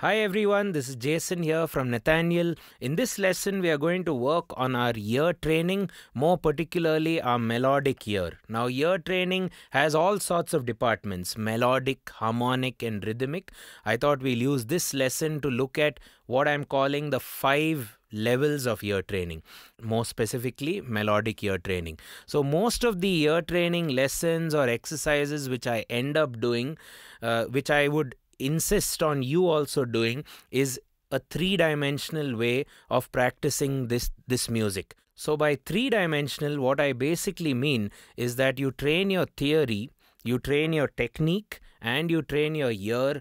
Hi everyone, this is Jason here from Nathaniel. In this lesson, we are going to work on our ear training, more particularly our melodic ear. Now, ear training has all sorts of departments, melodic, harmonic and rhythmic. I thought we'll use this lesson to look at what I'm calling the five levels of ear training, more specifically melodic ear training. So most of the ear training lessons or exercises which I end up doing, which I would insist on you also doing, is a three-dimensional way of practicing this music. So by three-dimensional, what I basically mean is that you train your theory, you train your technique, and you train your ear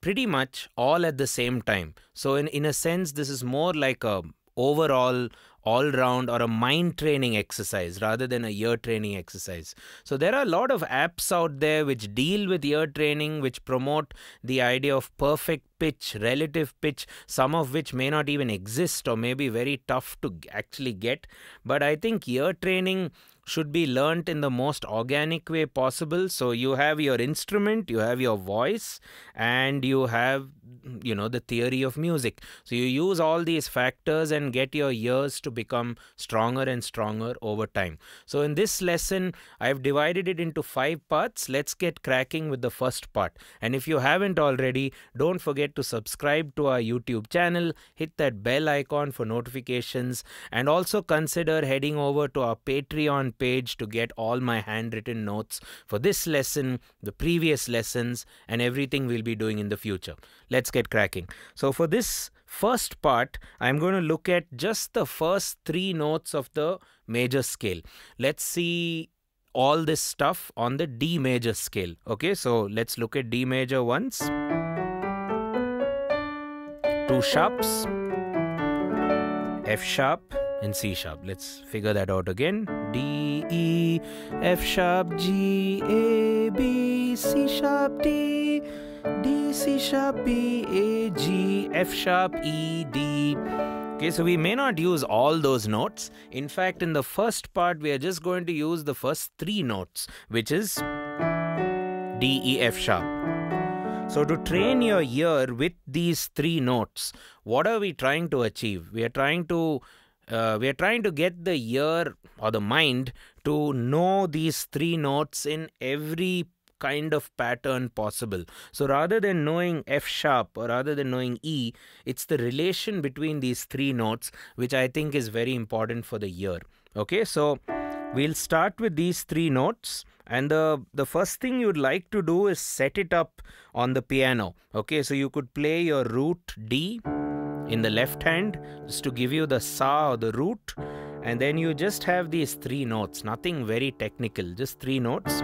pretty much all at the same time. So in a sense, this is more like a overall all-round or a mind training exercise rather than a ear training exercise. So there are a lot of apps out there which deal with ear training, which promote the idea of perfect pitch, relative pitch, some of which may not even exist or may be very tough to actually get. But I think ear training should be learnt in the most organic way possible. So you have your instrument, you have your voice, and you have, you know, the theory of music. So you use all these factors and get your ears to become stronger and stronger over time. So in this lesson, I've divided it into five parts. Let's get cracking with the first part. And if you haven't already, don't forget to subscribe to our YouTube channel, hit that bell icon for notifications, and also consider heading over to our Patreon page to get all my handwritten notes for this lesson, the previous lessons, and everything we'll be doing in the future. Let's get cracking. So for this first part, I'm going to look at just the first three notes of the major scale. Let's see all this stuff on the D major scale. Okay, so let's look at D major once. Two sharps, F sharp and C sharp. Let's figure that out again. D, E, F sharp, G, A, B, C sharp, D, D, C sharp, B, A, G, F sharp, E, D. Okay, so we may not use all those notes. In fact, in the first part, we are just going to use the first three notes, which is D, E, F sharp. So to train your ear with these three notes, what are we trying to achieve? We are trying to get the ear or the mind to know these three notes in every kind of pattern possible. So rather than knowing F sharp or rather than knowing E, it's the relation between these three notes which I think is very important for the ear. Okay, so we'll start with these three notes, and the first thing you'd like to do is set it up on the piano. Okay, so you could play your root D in the left hand, just to give you the sa or the root, and then you just have these three notes, nothing very technical, just three notes.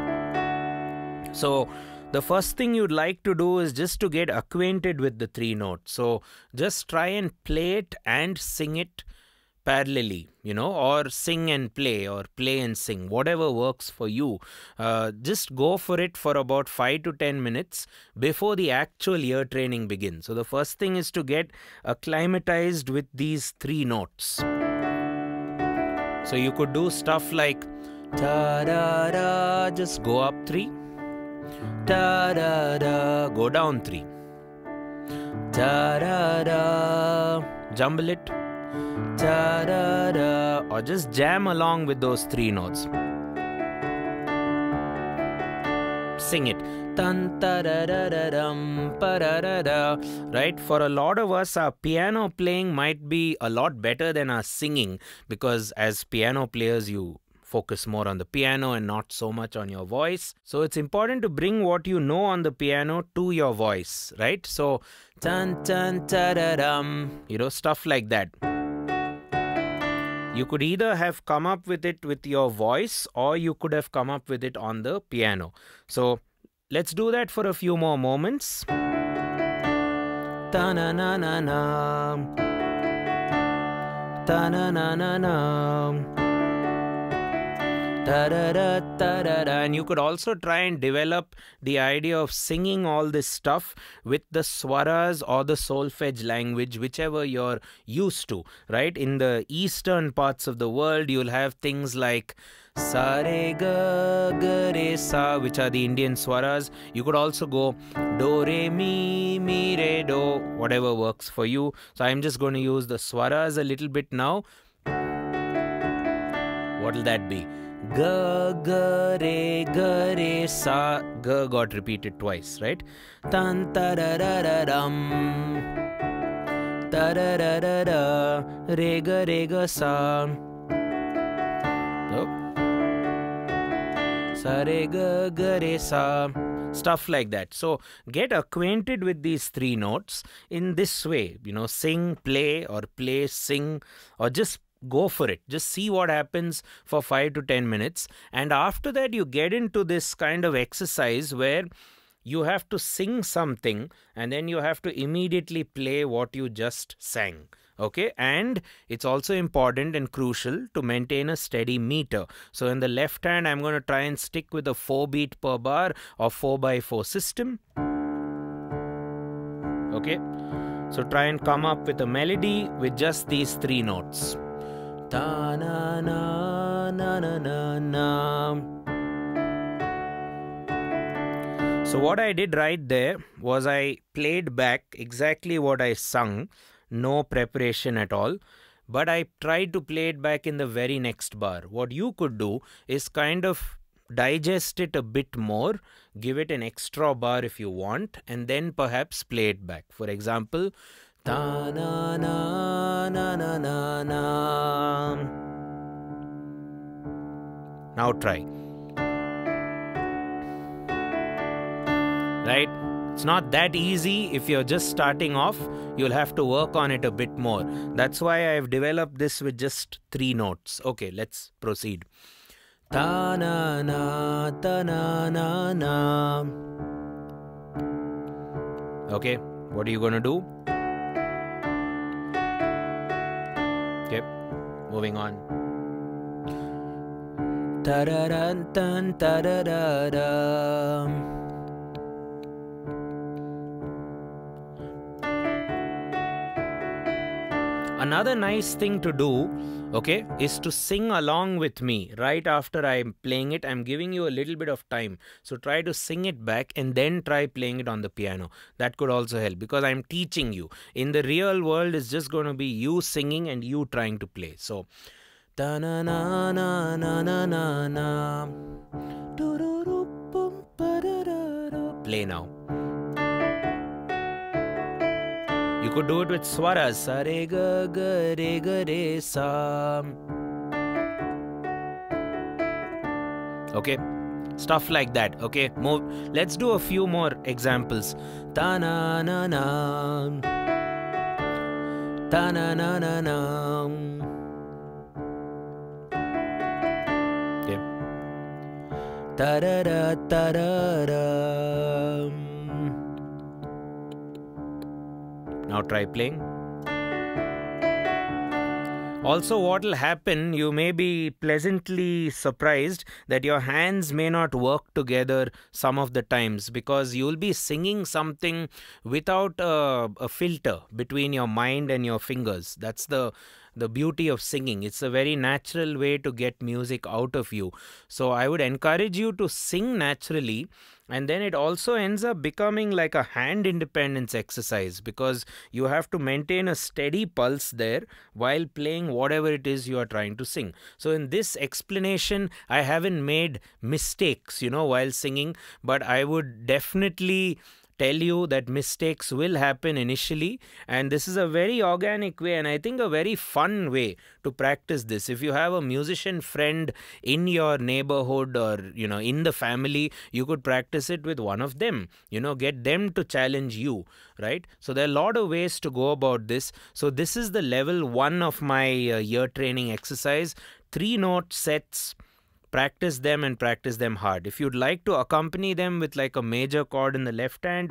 So the first thing you'd like to do is just to get acquainted with the three notes. So just try and play it and sing it parallelly, you know, or sing and play or play and sing, whatever works for you. Just go for it for about 5 to 10 minutes before the actual ear training begins. So the first thing is to get acclimatized with these three notes. So you could do stuff like ta da da, just go up three, ta da da, go down three, ta da da, jumble it, da, da, da, or just jam along with those three notes. Sing it. Tan, ta, da, da, da, dum, pa, da, da, da. Right? For a lot of us, our piano playing might be a lot better than our singing, because as piano players, you focus more on the piano and not so much on your voice. So it's important to bring what you know on the piano to your voice, right? So, tan, tan, ta, da, dum, you know, stuff like that. You could either have come up with it with your voice, or you could have come up with it on the piano. So let's do that for a few more moments. Ta-na-na-na-na. Ta-na-na-na-na. And you could also try and develop the idea of singing all this stuff with the swaras or the solfege language, whichever you're used to, right? In the eastern parts of the world, you'll have things like sa re ga ga re sa, which are the Indian swaras. You could also go do re mi mi re do, whatever works for you. So I'm just going to use the swaras a little bit now. What'll that be? Ga ga re sa. Ga got repeated twice, right? Tan tararararam, tarararara, re ga sa. Sa re ga re sa. Stuff like that. So get acquainted with these three notes in this way. You know, sing, play, or play, sing, or just go for it. Just see what happens for 5 to 10 minutes. And after that, you get into this kind of exercise where you have to sing something and then you have to immediately play what you just sang. Okay, and it's also important and crucial to maintain a steady meter. So in the left hand, I'm going to try and stick with a 4 beat per bar or 4x4 system. Okay, so try and come up with a melody with just these three notes. Ta na na na na na na. So what I did right there was I played back exactly what I sung, no preparation at all, but I tried to play it back in the very next bar. What you could do is kind of digest it a bit more, give it an extra bar if you want, and then perhaps play it back. For example, ta na na na na na na. Now try. Right? It's not that easy. If you're just starting off, you'll have to work on it a bit more. That's why I've developed this with just three notes. Okay, let's proceed. Ta na na ta na na na. Okay, what are you gonna do? Okay, moving on. Tararan tan tarararam. Another nice thing to do, okay, is to sing along with me. Right after I'm playing it, I'm giving you a little bit of time. So try to sing it back and then try playing it on the piano. That could also help because I'm teaching you. In the real world, it's just going to be you singing and you trying to play. So, ta na na na na na na na. Play now. You could do it with swaras. Sa re ga re sa. Okay, stuff like that. Okay, move. Let's do a few more examples. Ta na na na. Ta na na na na. Okay. Ta ra ra ta ra ra. Now try playing. Also, what will happen, you may be pleasantly surprised that your hands may not work together some of the times because you'll be singing something without a filter between your mind and your fingers. That's the beauty of singing. It's a very natural way to get music out of you. So I would encourage you to sing naturally. And then it also ends up becoming like a hand independence exercise because you have to maintain a steady pulse there while playing whatever it is you are trying to sing. So in this explanation, I haven't made mistakes, you know, while singing, but I would definitely tell you that mistakes will happen initially, and this is a very organic way and I think a very fun way to practice this. If you have a musician friend in your neighborhood or, you know, in the family, you could practice it with one of them, you know, get them to challenge you, right? So there are a lot of ways to go about this. So this is the level 1 of my year training exercise, 3 note sets. Practice them and practice them hard. If you'd like to accompany them with like a major chord in the left hand,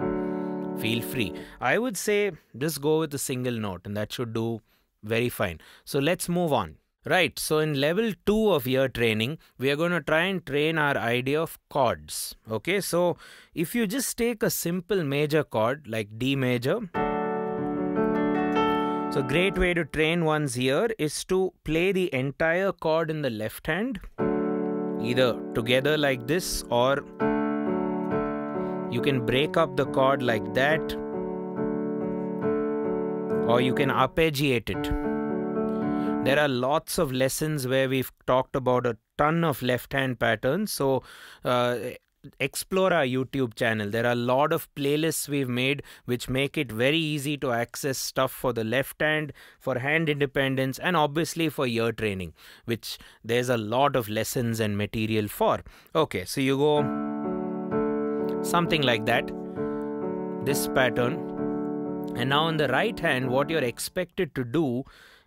feel free. I would say just go with a single note and that should do very fine. So let's move on. Right, so in level 2 of your training, we are going to try and train our idea of chords. Okay, so if you just take a simple major chord like D major, so great way to train one's ear is to play the entire chord in the left hand, either together like this or you can break up the chord like that or you can arpeggiate it. There are lots of lessons where we've talked about a ton of left-hand patterns, so explore our YouTube channel. There are a lot of playlists we've made which make it very easy to access stuff for the left hand, for hand independence, and obviously for ear training, which there's a lot of lessons and material for. Okay, so you go something like that, this pattern, and now on the right hand, what you're expected to do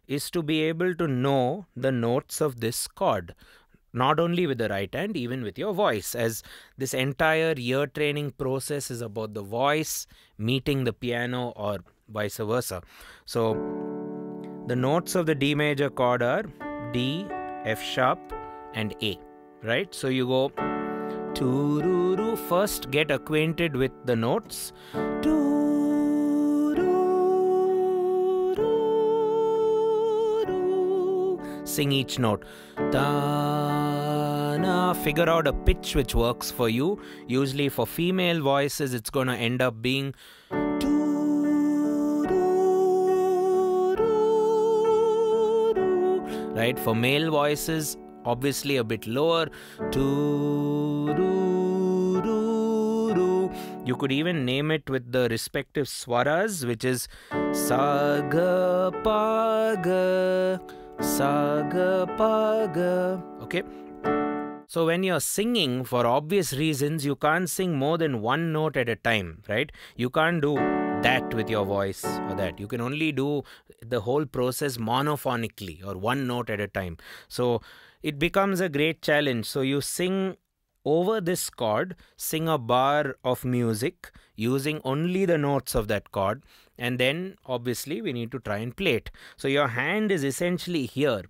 is to be able to know the notes of this chord, not only with the right hand, even with your voice, as this entire ear training process is about the voice meeting the piano or vice versa. So the notes of the D major chord are D, F sharp and A, right? So you go to ru ru, first get acquainted with the notes. Sing each note. Ta, na. Figure out a pitch which works for you. Usually for female voices, it's going to end up being right. For male voices, obviously a bit lower. You could even name it with the respective swaras, which is sa ga pa ga. Saga paga. Okay, so when you're singing, for obvious reasons, you can't sing more than one note at a time, right? You can't do that with your voice or that. You can only do the whole process monophonically or one note at a time. So it becomes a great challenge. So you sing over this chord, sing a bar of music using only the notes of that chord, and then obviously we need to try and play it. So your hand is essentially here.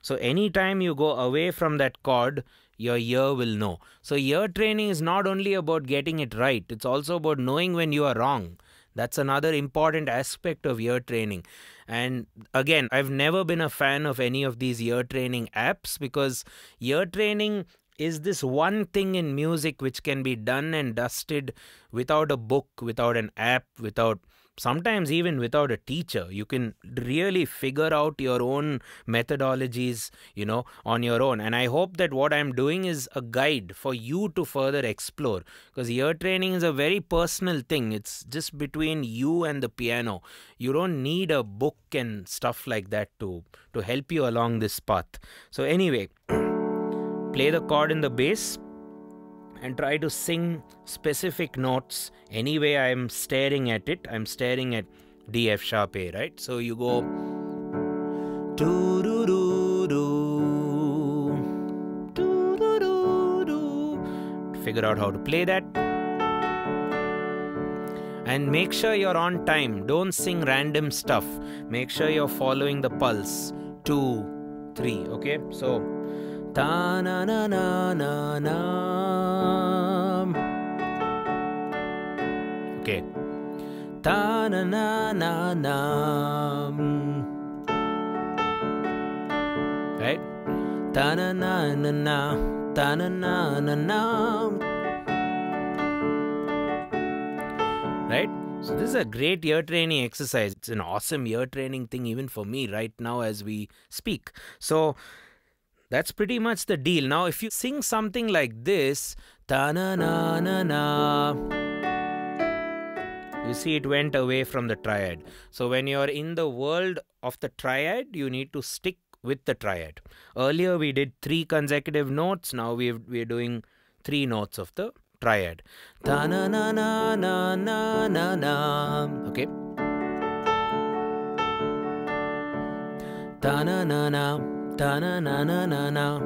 So anytime you go away from that chord, your ear will know. So ear training is not only about getting it right, it's also about knowing when you are wrong. That's another important aspect of ear training. And again, I've never been a fan of any of these ear training apps, because ear training is this one thing in music which can be done and dusted without a book, without an app, without, sometimes even without a teacher. You can really figure out your own methodologies, you know, on your own. And I hope that what I'm doing is a guide for you to further explore, because ear training is a very personal thing. It's just between you and the piano. You don't need a book and stuff like that to help you along this path. So anyway, play the chord in the bass and try to sing specific notes. Anyway, I'm staring at it. I'm staring at D, F sharp, A, right? So you go figure out how to play that. And make sure you're on time. Don't sing random stuff. Make sure you're following the pulse. 2, 3, okay? So ta na na na na na. Okay. Ta na na na na. Right? Ta na na na na. Ta na na na na. Right? So this is a great ear training exercise. It's an awesome ear training thing even for me right now as we speak. So that's pretty much the deal. Now, if you sing something like this, ta-na-na-na-na, you see it went away from the triad. So when you're in the world of the triad, you need to stick with the triad. Earlier, we did 3 consecutive notes. Now we're doing 3 notes of the triad. Ta-na-na-na-na-na-na-na. Okay. Ta-na-na-na. Ta na na na na na.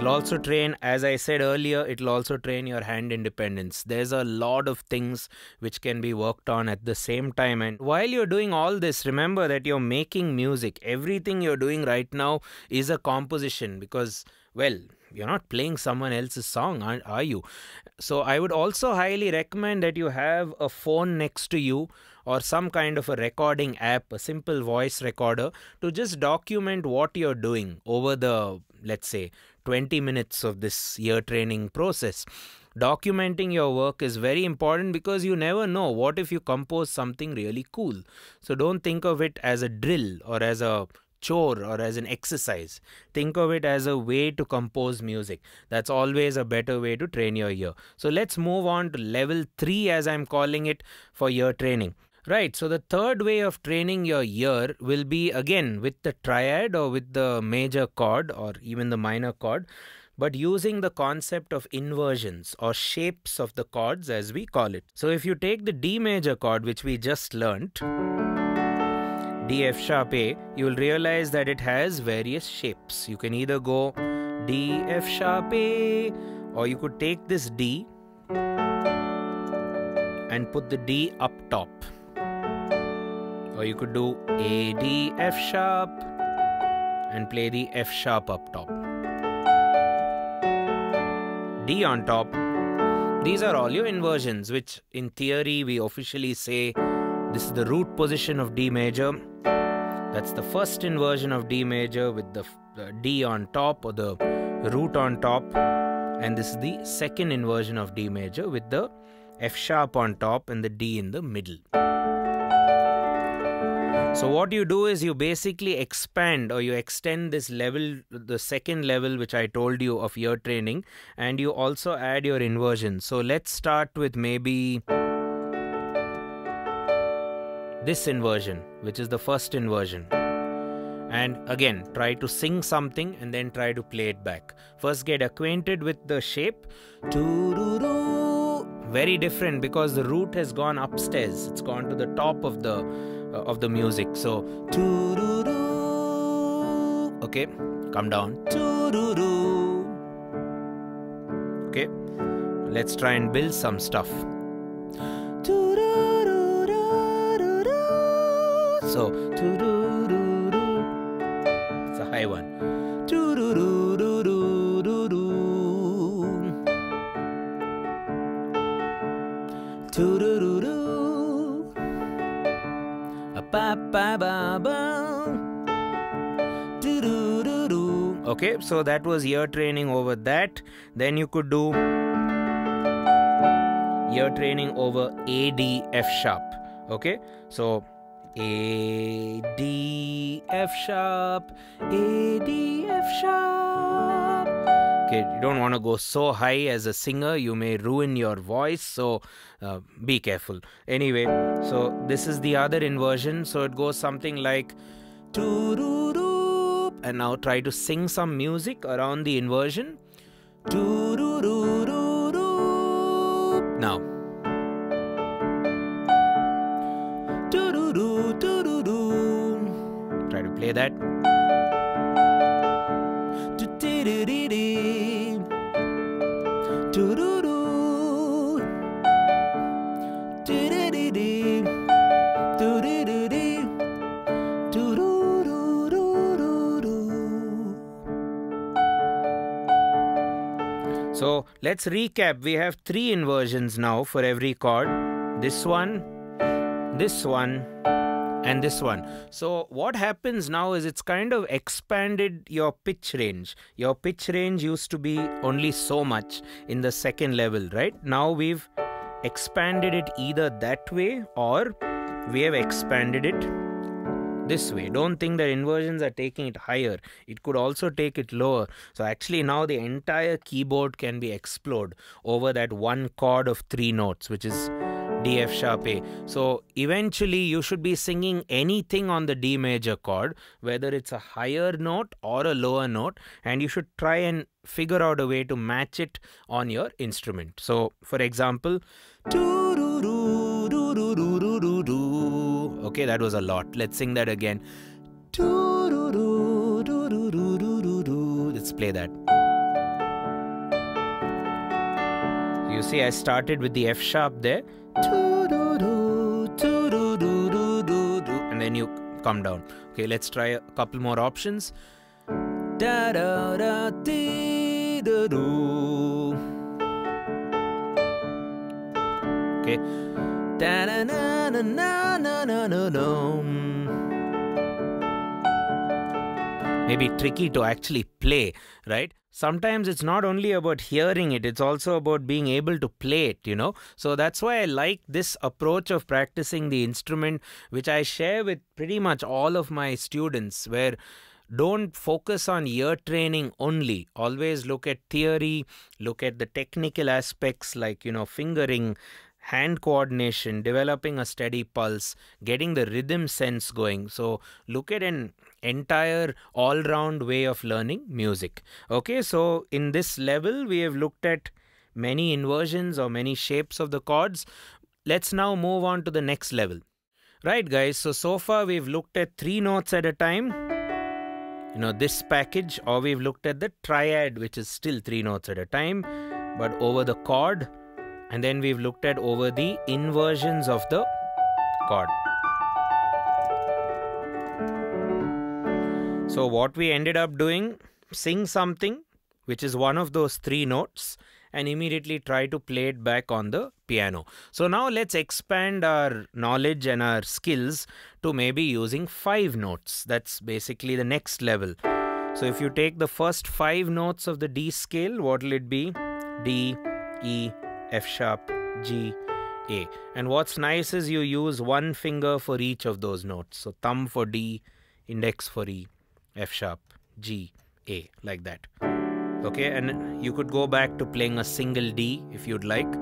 It'll also train, as I said earlier, it'll also train your hand independence. There's a lot of things which can be worked on at the same time. And while you're doing all this, remember that you're making music. Everything you're doing right now is a composition because, well, you're not playing someone else's song, are you? So I would also highly recommend that you have a phone next to you or some kind of a recording app, a simple voice recorder, to just document what you're doing over the, let's say, 20 minutes of this year training process. Documenting your work is very important because you never know, what if you compose something really cool? So don't think of it as a drill or as a chore or as an exercise. Think of it as a way to compose music. That's always a better way to train your ear. So let's move on to level 3, as I'm calling it, for ear training. Right, so the third way of training your ear will be again with the triad or with the major chord or even the minor chord, but using the concept of inversions or shapes of the chords, as we call it. So if you take the D major chord, which we just learnt, D, F sharp, A, you will realize that it has various shapes. You can either go D, F sharp, A, or you could take this D and put the D up top. Or you could do A, D, F sharp and play the F sharp up top. D on top. These are all your inversions, which in theory we officially say this is the root position of D major. That's the first inversion of D major with the D on top or the root on top. And this is the second inversion of D major with the F sharp on top and the D in the middle. So what you do is you basically expand or you extend this level, the second level which I told you of ear training, and you also add your inversion. So let's start with maybe this inversion, which is the first inversion. And again, try to sing something and then try to play it back. First get acquainted with the shape. Very different because the root has gone upstairs. It's gone to the top of the music. So, okay, come down. Okay, let's try and build some stuff. So, it's a high one. Okay, so that was ear training over that. Then you could do ear training over A, D, F sharp. Okay, so A, D, F sharp, A, D, F sharp. Okay, you don't want to go so high as a singer, you may ruin your voice, so be careful. Anyway, so this is the other inversion, so it goes something like Tooroo, and now try to sing some music around the inversion. Tooroo, now. Try to play that. So let's recap. We have 3 inversions now for every chord. This one, this one, and this one. So what happens now is it's kind of expanded your pitch range. Your pitch range used to be only so much in the second level, right? Now we've expanded it either that way or we have expanded it this way. Don't think that inversions are taking it higher. It could also take it lower. So actually now the entire keyboard can be explored over that one chord of 3 notes, which is D, F sharp, A. So eventually you should be singing anything on the D major chord, whether it's a higher note or a lower note, and you should try and figure out a way to match it on your instrument. So for example, okay, that was a lot. Let's sing that again. Let's play that. You see, I started with the F sharp there, and then you come down. Okay, let's try a couple more options. Okay. Maybe tricky to actually play, right? Sometimes it's not only about hearing it, it's also about being able to play it, you know. So that's why I like this approach of practicing the instrument, which I share with pretty much all of my students, where don't focus on ear training only. Always look at theory, look at the technical aspects like, you know, fingering, hand coordination, developing a steady pulse, getting the rhythm sense going. So look at an entire all-round way of learning music. Okay, so in this level, we have looked at many inversions or many shapes of the chords. Let's now move on to the next level. Right, guys, so far we've looked at 3 notes at a time. You know, this package, or we've looked at the triad, which is still 3 notes at a time, but over the chord. And then we've looked at over the inversions of the chord. So what we ended up doing, sing something, which is one of those 3 notes, and immediately try to play it back on the piano. So now let's expand our knowledge and our skills to maybe using 5 notes. That's basically the next level. So if you take the first 5 notes of the D scale, what will it be? D, E, F sharp, G, A. And what's nice is you use one finger for each of those notes. So thumb for D, index for E, F sharp, G, A, like that. Okay, and you could go back to playing a single D if you'd like.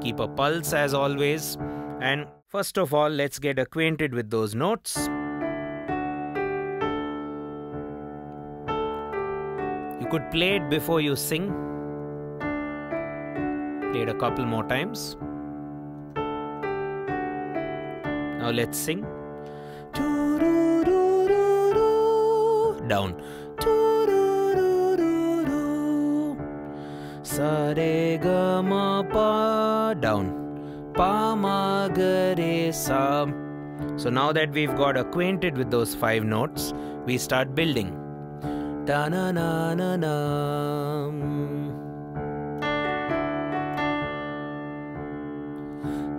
Keep a pulse as always. And first of all, let's get acquainted with those notes. You could play it before you sing. Play it a couple more times. Now let's sing. Down. Sa re ga ma pa. Down. Pa ma ga re sa. So now that we've got acquainted with those 5 notes, we start building. Ta na na na na.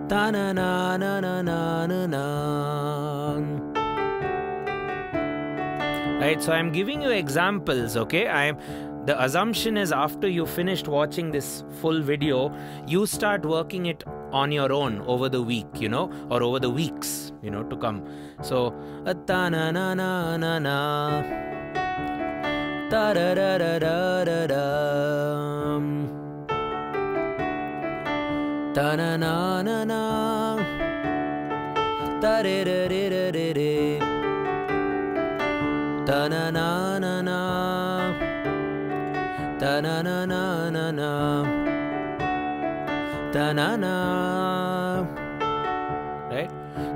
Ta na na na na na na na. Right, so I'm giving you examples, okay? The assumption is after you finished watching this full video, you start working it on your own over the week, you know, or over the weeks, you know, to come. So, ta na na na na na. Ta da da da da da da. Ta na na na na. Ta re re re re re re. Ta na na na na. Ta na na na na na. Ta na na. Right?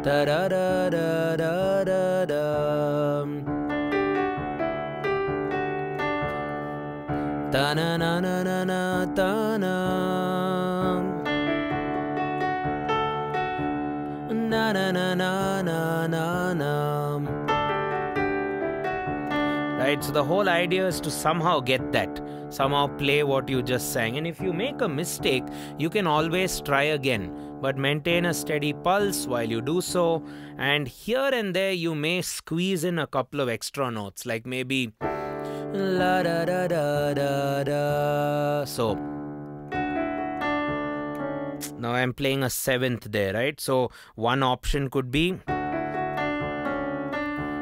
Ta da da da da da da. Ta na na na na na ta na. Na na na na na na na. Right, so the whole idea is to somehow get that, somehow play what you just sang. And if you make a mistake, you can always try again, but maintain a steady pulse while you do so. And here and there, you may squeeze in a couple of extra notes, like maybe la da da da da da. So now I'm playing a 7th there, right? So one option could be,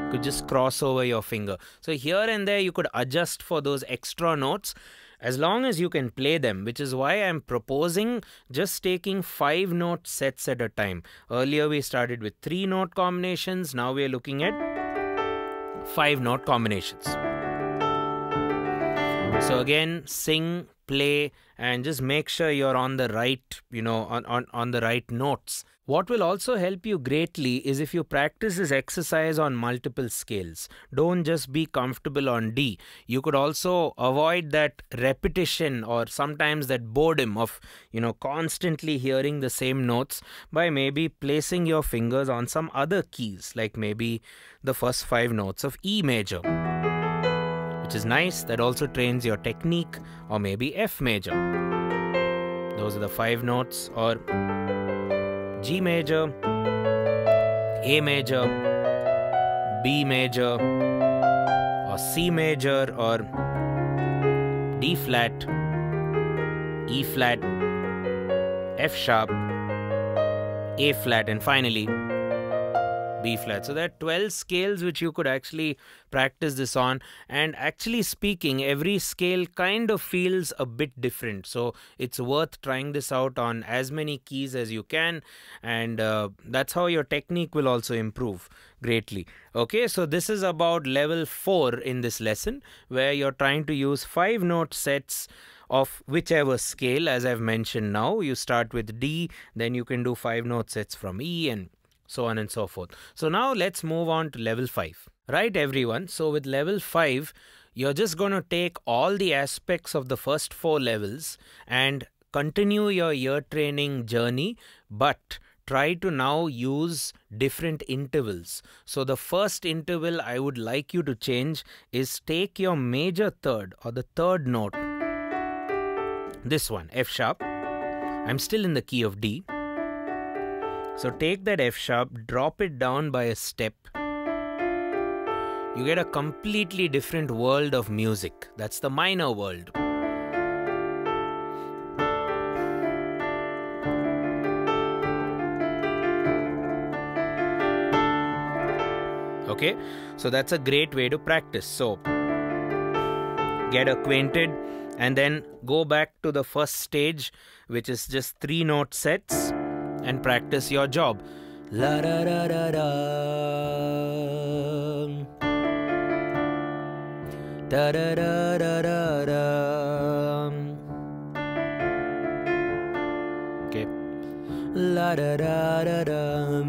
you could just cross over your finger. So here and there you could adjust for those extra notes as long as you can play them, which is why I'm proposing just taking 5 note sets at a time. Earlier we started with 3 note combinations. Now we're looking at 5 note combinations. So again, sing, play and just make sure you're on the right, on the right notes. What will also help you greatly is if you practice this exercise on multiple scales. Don't just be comfortable on D. You could also avoid that repetition or sometimes that boredom of, constantly hearing the same notes by maybe placing your fingers on some other keys, like maybe the first 5 notes of E major, which is nice. That also trains your technique, or maybe F major. Those are the 5 notes, or G major, A major, B major, or C major, or D flat, E flat, F sharp, A flat, and finally B flat. So there are 12 scales which you could actually practice this on, and actually speaking, every scale kind of feels a bit different, so it's worth trying this out on as many keys as you can, and that's how your technique will also improve greatly. Okay, so this is about level 4 in this lesson, where you're trying to use 5 note sets of whichever scale, as I've mentioned now. You start with D, then you can do 5 note sets from E, and so on and so forth. So now let's move on to level 5. Right, everyone? So with level 5, you're just going to take all the aspects of the first 4 levels and continue your ear training journey, but try to now use different intervals. So the first interval I would like you to change is take your major third, or the third note. This one, F sharp. I'm still in the key of D. So take that F sharp, drop it down by a step. You get a completely different world of music. That's the minor world. Okay, so that's a great way to practice. So get acquainted and then go back to the first stage, which is just 3 note sets, and practice your job. La da da da da. Da da da da da da. Okay. La da da da da.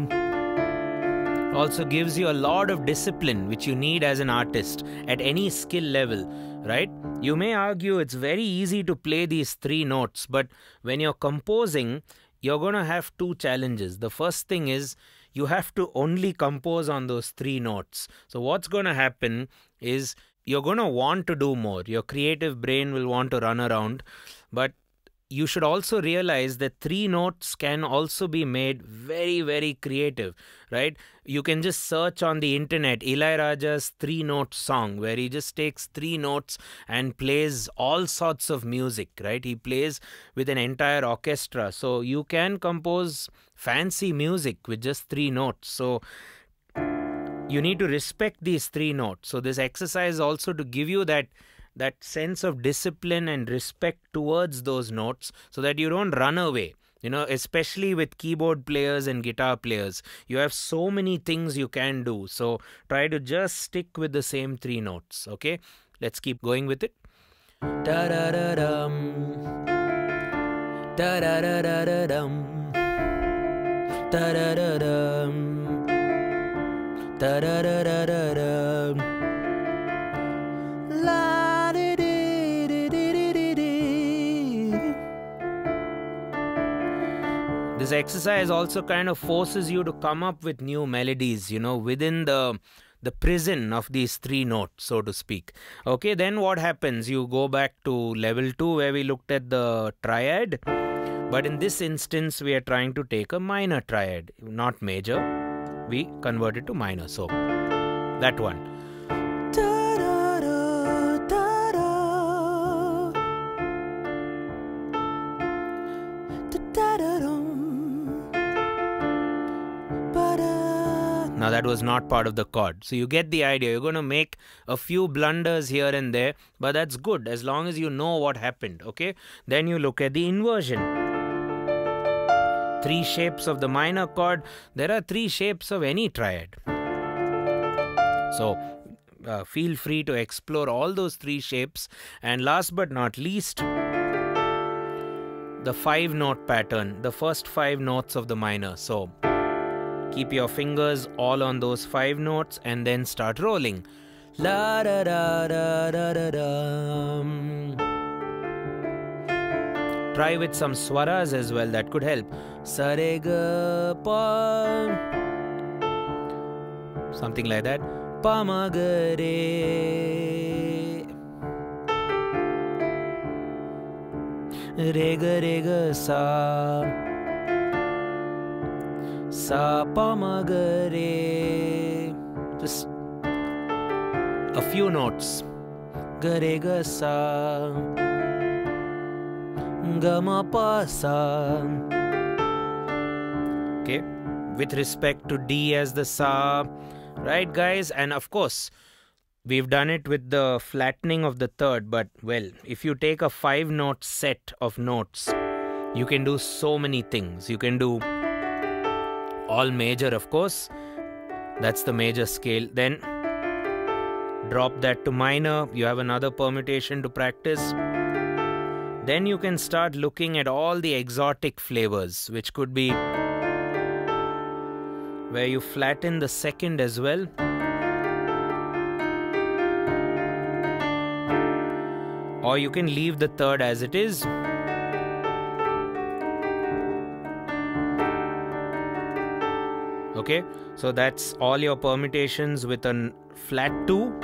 Also gives you a lot of discipline, which you need as an artist at any skill level, right? You may argue it's very easy to play these 3 notes, but when you're composing, you're going to have 2 challenges. The first thing is you have to only compose on those 3 notes. So what's going to happen is you're going to want to do more. Your creative brain will want to run around. But you should also realize that 3 notes can also be made very, very creative, right? You can just search on the internet Ilaiyaraaja's 3-note song, where he just takes 3 notes and plays all sorts of music, right? He plays with an entire orchestra. So you can compose fancy music with just 3 notes. So you need to respect these 3 notes. So this exercise is also to give you that sense of discipline and respect towards those notes, so that you don't run away, especially with keyboard players and guitar players. You have so many things you can do, so try to just stick with the same 3 notes, okay? Let's keep going with it. Da-da-da-dum. Da-da-da-da-dum. Da-da-da-dum. Da-da-da-da-dum. This exercise also kind of forces you to come up with new melodies, within the prison of these 3 notes, so to speak. Okay, then what happens? You go back to level 2, where we looked at the triad. But in this instance, we are trying to take a minor triad, not major. We convert it to minor. So that one. Now that was not part of the chord. So you get the idea. You're going to make a few blunders here and there, but that's good as long as you know what happened, okay? Then you look at the inversion. 3 shapes of the minor chord. There are 3 shapes of any triad. So feel free to explore all those 3 shapes. And last but not least, the 5-note pattern, the first 5 notes of the minor. So keep your fingers all on those 5 notes and then start rolling. La da da da da da da. Try with some swaras as well, that could help. Sa re ga pa, something like that. Pa ma ga re, re ga sa, sa pa ma ga re. Just a few notes. Ga re ga sa, ga ma pa sa. Okay, with respect to D as the sa, right guys? And of course we've done it with the flattening of the third, but well, if you take a 5-note set of notes, you can do so many things. You can do all major, of course, that's the major scale. Then drop that to minor, you have another permutation to practice. Then you can start looking at all the exotic flavors, which could be where you flatten the second as well. Or you can leave the third as it is. Okay, so that's all your permutations with a flat 2.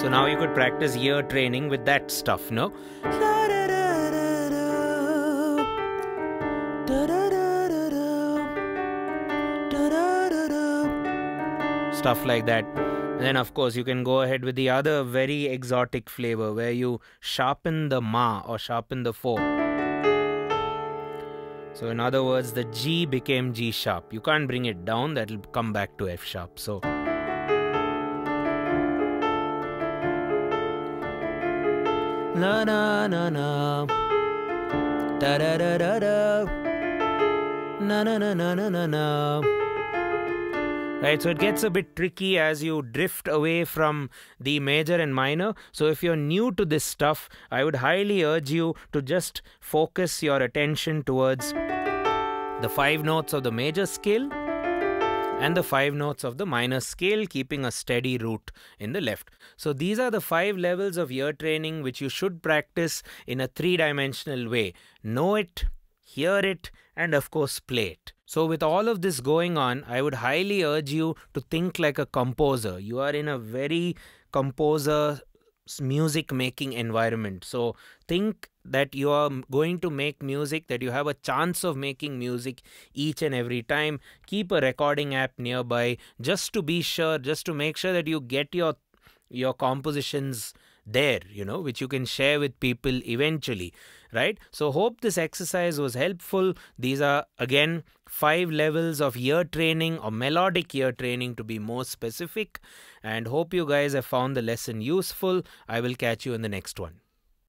So now you could practice ear training with that stuff, no? Stuff like that. And then of course you can go ahead with the other very exotic flavor where you sharpen the ma or sharpen the 4. So in other words, the G became G sharp. You can't bring it down, that'll come back to F sharp. So na na na na da da da da da na na na na na na na. Right, so it gets a bit tricky as you drift away from the major and minor. So if you're new to this stuff, I would highly urge you to just focus your attention towards the 5 notes of the major scale and the 5 notes of the minor scale, keeping a steady root in the left. So these are the 5 levels of ear training which you should practice in a 3-dimensional way. Know it, hear it, and of course play it. So with all of this going on, I would highly urge you to think like a composer. You are in a very composer music making environment. So think that you are going to make music, that you have a chance of making music each and every time. Keep a recording app nearby just to be sure, just to make sure that you get your compositions there, you know, which you can share with people eventually, right? So hope this exercise was helpful. These are again 5 levels of ear training, or melodic ear training to be more specific, and hope you guys have found the lesson useful. I will catch you in the next one.